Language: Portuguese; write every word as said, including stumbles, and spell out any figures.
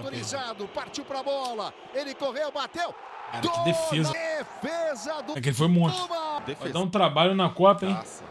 autorizado, partiu pra bola, ele correu, bateu. Cara, que defesa. Defesa do... É que ele foi monstro. Vai dar um trabalho na Copa, hein? Nossa.